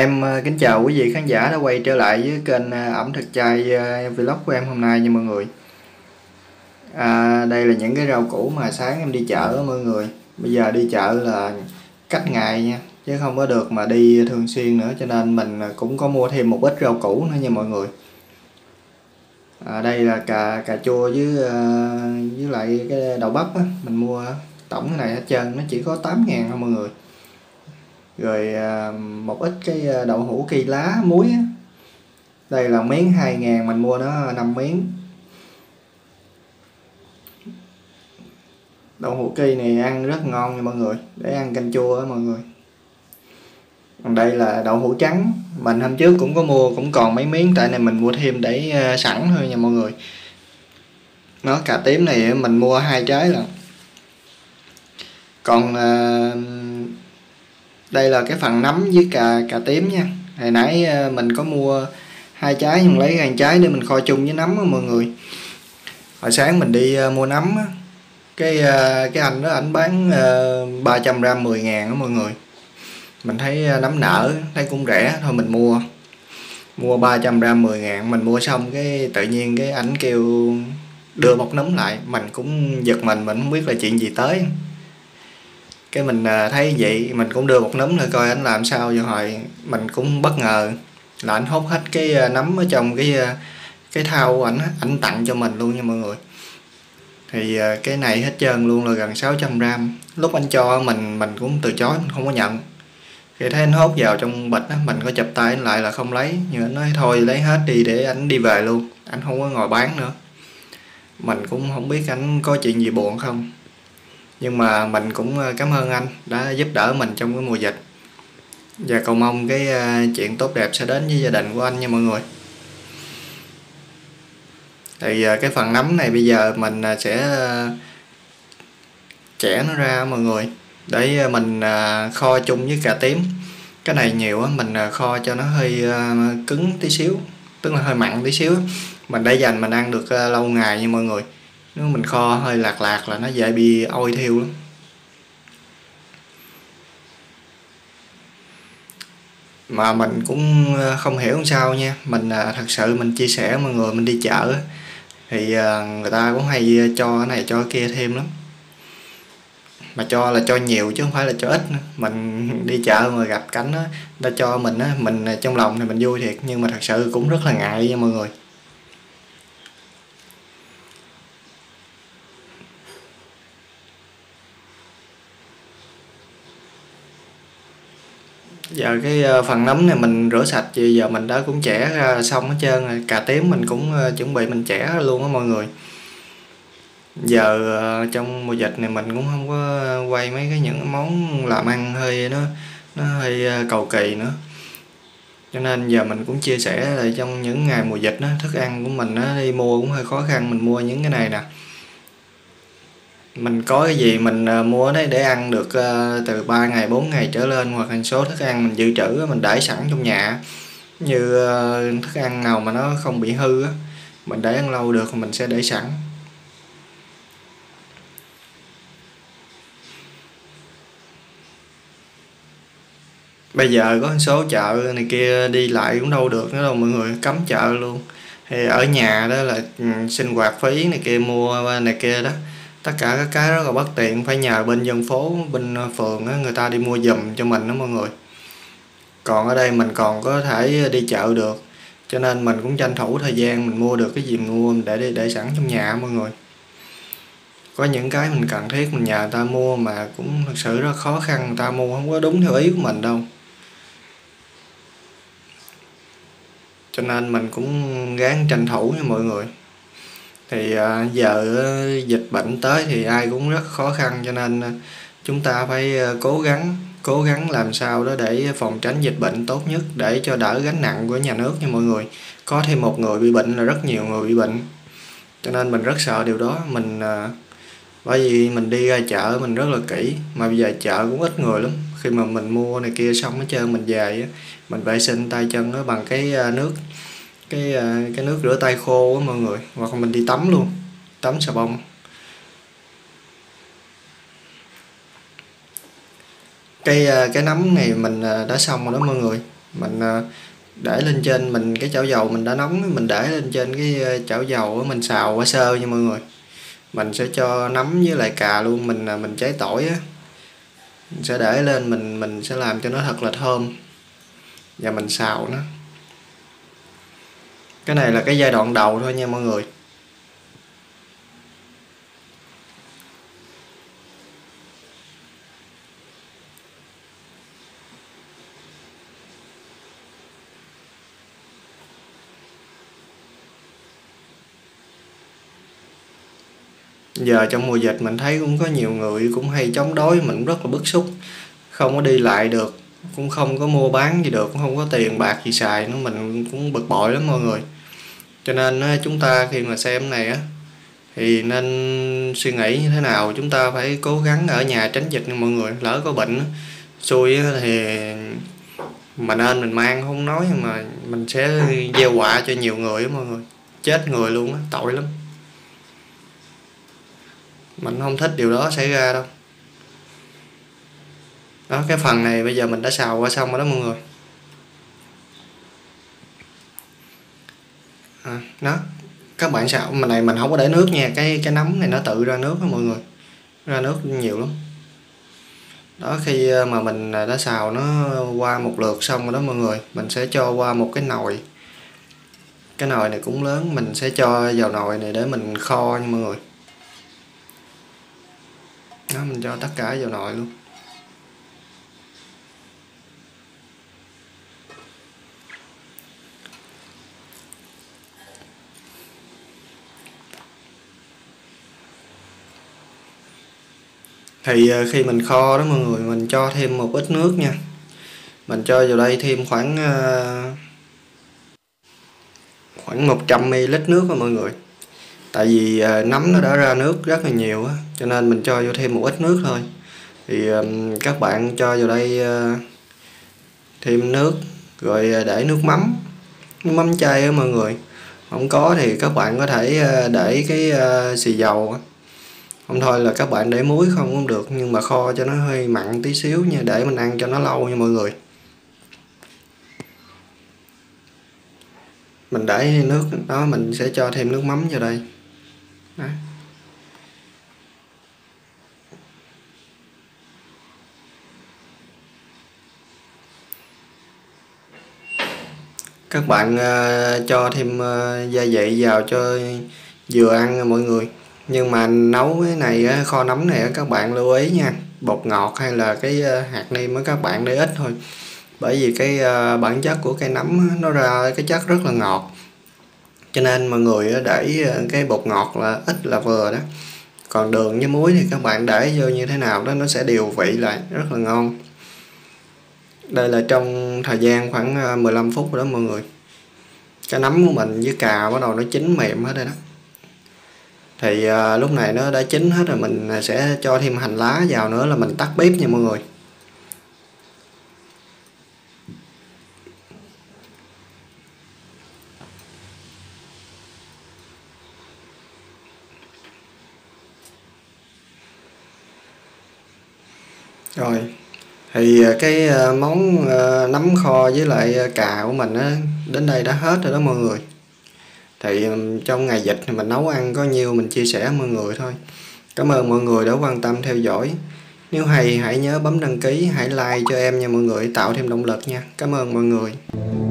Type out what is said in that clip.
Em kính chào quý vị khán giả đã quay trở lại với kênh Ẩm Thực Chay Vlog của em hôm nay nha mọi người. Đây là những cái rau củ mà sáng em đi chợ đó mọi người. Bây giờ đi chợ là cách ngày nha, chứ không có được mà đi thường xuyên nữa, cho nên mình cũng có mua thêm một ít rau củ nữa nha mọi người. Đây là cà chua với lại cái đậu bắp á. Mình mua tổng cái này hết trơn, nó chỉ có 8.000 thôi mọi người. Rồi một ít cái đậu hũ kỳ lá muối á. Đây là miếng 2.000, mình mua nó 5 miếng. Đậu hũ kỳ này ăn rất ngon nha mọi người, để ăn canh chua á mọi người. Còn đây là đậu hũ trắng, mình hôm trước cũng có mua, cũng còn mấy miếng, tại này mình mua thêm để sẵn thôi nha mọi người. Nó cà tím này mình mua 2 trái là. Còn đây là cái phần nấm với cà tím nha. Hồi nãy mình có mua 2 trái, nhưng lấy ra 1 trái để mình kho chung với nấm á mọi người. Hồi sáng mình đi mua nấm á, cái anh đó ảnh bán 300 gram 10.000 á mọi người. Mình thấy nấm nở, thấy cũng rẻ, thôi mình mua. Mua 300 gram 10.000, mình mua xong cái tự nhiên cái ảnh kêu đưa bọc nấm lại. Mình cũng giật mình không biết là chuyện gì tới. Cái mình thấy vậy, mình cũng đưa bọc nấm lại coi ảnh làm sao, rồi hồi mình cũng bất ngờ là ảnh hốt hết cái nấm ở trong cái thau ảnh tặng cho mình luôn nha mọi người. Thì cái này hết trơn luôn là gần 600 gram. Lúc anh cho mình cũng từ chối, mình không có nhận. Thì thấy anh hốt vào trong bịch á, mình có chụp tay anh lại là không lấy. Nhưng anh nói thôi lấy hết đi để ảnh đi về luôn, ảnh không có ngồi bán nữa. Mình cũng không biết ảnh có chuyện gì buồn không, nhưng mà mình cũng cảm ơn anh đã giúp đỡ mình trong cái mùa dịch. Và cầu mong cái chuyện tốt đẹp sẽ đến với gia đình của anh nha mọi người. Thì cái phần nấm này bây giờ mình sẽ chẻ nó ra mọi người, để mình kho chung với cà tím. Cái này nhiều á, mình kho cho nó hơi cứng tí xíu, tức là hơi mặn tí xíu. Mình để dành mình ăn được lâu ngày nha mọi người. Nếu mình kho hơi lạc là nó dễ bị ôi thiêu lắm. Mà mình cũng không hiểu làm sao nha. Mình thật sự mình chia sẻ mọi người, mình đi chợ thì người ta cũng hay cho cái này cho cái kia thêm lắm. Mà cho là cho nhiều chứ không phải là cho ít nữa. Mình đi chợ mà gặp cảnh đó, người ta cho mình á, mình trong lòng thì mình vui thiệt, nhưng mà thật sự cũng rất là ngại nha mọi người. Giờ cái phần nấm này mình rửa sạch, giờ mình đã cũng chẻ ra xong hết trơn rồi. Cà tím mình cũng chuẩn bị mình chẻ luôn á mọi người. Giờ trong mùa dịch này mình cũng không có quay mấy cái những món làm ăn hơi nó hơi cầu kỳ nữa, cho nên giờ mình cũng chia sẻ lại trong những ngày mùa dịch đó, thức ăn của mình nó đi mua cũng hơi khó khăn. Mình mua những cái này nè, mình có cái gì mình mua đấy để ăn được từ 3 ngày 4 ngày trở lên, hoặc là số thức ăn mình dự trữ mình để sẵn trong nhà. Như thức ăn nào mà nó không bị hư á, mình để ăn lâu được mình sẽ để sẵn. Bây giờ có một số chợ này kia đi lại cũng đâu được nữa đâu mọi người, cấm chợ luôn. Thì ở nhà đó là sinh hoạt phí này kia, mua này kia đó, tất cả các cái rất là bất tiện, phải nhờ bên dân phố, bên phường á, người ta đi mua giùm cho mình đó mọi người. Còn ở đây mình còn có thể đi chợ được, cho nên mình cũng tranh thủ thời gian mình mua được cái gì mình mua, mình để sẵn trong nhà mọi người. Có những cái mình cần thiết mình nhờ người ta mua mà cũng thật sự rất khó khăn, người ta mua không có đúng theo ý của mình đâu. Cho nên mình cũng gắng tranh thủ nha mọi người. Thì giờ dịch bệnh tới thì ai cũng rất khó khăn, cho nên chúng ta phải cố gắng làm sao đó để phòng tránh dịch bệnh tốt nhất, để cho đỡ gánh nặng của nhà nước nha mọi người. Có thêm một người bị bệnh là rất nhiều người bị bệnh, cho nên mình rất sợ điều đó. Mình bởi vì mình đi ra chợ mình rất là kỹ, mà bây giờ chợ cũng ít người lắm. Khi mà mình mua này kia xong hết trơn mình về mình vệ sinh tay chân nó bằng cái nước rửa tay khô á mọi người, hoặc mình đi tắm luôn, tắm xà bông. Cái nấm này mình đã xong rồi đó mọi người. Mình để lên trên mình cái chảo dầu mình đã nóng, mình để lên trên cái chảo dầu mình xào qua sơ nha mọi người. Mình sẽ cho nấm với lại cà luôn, mình cháy tỏi á, mình sẽ để lên, mình sẽ làm cho nó thật là thơm và mình xào nó. Cái này là cái giai đoạn đầu thôi nha mọi người. Giờ trong mùa dịch mình thấy cũng có nhiều người cũng hay chống đối, mình rất là bức xúc. Không có đi lại được, cũng không có mua bán gì được, cũng không có tiền bạc gì xài nữa, mình cũng bực bội lắm mọi người. Cho nên chúng ta khi mà xem này á thì nên suy nghĩ như thế nào, chúng ta phải cố gắng ở nhà tránh dịch nha mọi người. Lỡ có bệnh xui thì mà nên mình mang không nói, mà mình sẽ gieo họa cho nhiều người mọi người, chết người luôn á, tội lắm. Mình không thích điều đó xảy ra đâu. Đó, cái phần này bây giờ mình đã xào qua xong rồi đó mọi người. Đó, các bạn xào mà này mình không có để nước nha, cái nấm này nó tự ra nước đó mọi người. Ra nước nhiều lắm. Đó, khi mà mình đã xào nó qua một lượt xong rồi đó mọi người, mình sẽ cho qua một cái nồi. Cái nồi này cũng lớn, mình sẽ cho vào nồi này để mình kho nha mọi người. Đó, mình cho tất cả vào nồi luôn. Thì khi mình kho đó mọi người, mình cho thêm một ít nước nha. Mình cho vào đây thêm khoảng 100 ml nước đó mọi người. Tại vì nấm nó đã ra nước rất là nhiều á, cho nên mình cho vô thêm một ít nước thôi. Thì các bạn cho vào đây thêm nước, rồi để nước mắm chay á mọi người. Không có thì các bạn có thể để cái xì dầu á. Không thôi là các bạn để muối không cũng được, nhưng mà kho cho nó hơi mặn tí xíu nha, để mình ăn cho nó lâu nha mọi người. Mình để nước đó, mình sẽ cho thêm nước mắm vào đây. Đó. Các bạn cho thêm gia vị vào cho vừa ăn mọi người. Nhưng mà nấu cái này, kho nấm này các bạn lưu ý nha, bột ngọt hay là cái hạt nêm á các bạn để ít thôi. Bởi vì cái bản chất của cây nấm nó ra cái chất rất là ngọt, cho nên mọi người để cái bột ngọt là ít là vừa đó. Còn đường với muối thì các bạn để vô như thế nào đó nó sẽ điều vị lại rất là ngon. Đây là trong thời gian khoảng 15 phút rồi đó mọi người. Cái nấm của mình với cà bắt đầu nó chín mềm hết rồi đó. Thì lúc này nó đã chín hết rồi, mình sẽ cho thêm hành lá vào nữa là mình tắt bếp nha mọi người. Rồi, thì cái món nấm kho với lại cà của mình đến đây đã hết rồi đó mọi người. Thì trong ngày dịch thì mình nấu ăn có nhiêu mình chia sẻ mọi người thôi. Cảm ơn mọi người đã quan tâm theo dõi. Nếu hay hãy nhớ bấm đăng ký, hãy like cho em nha mọi người, tạo thêm động lực nha. Cảm ơn mọi người.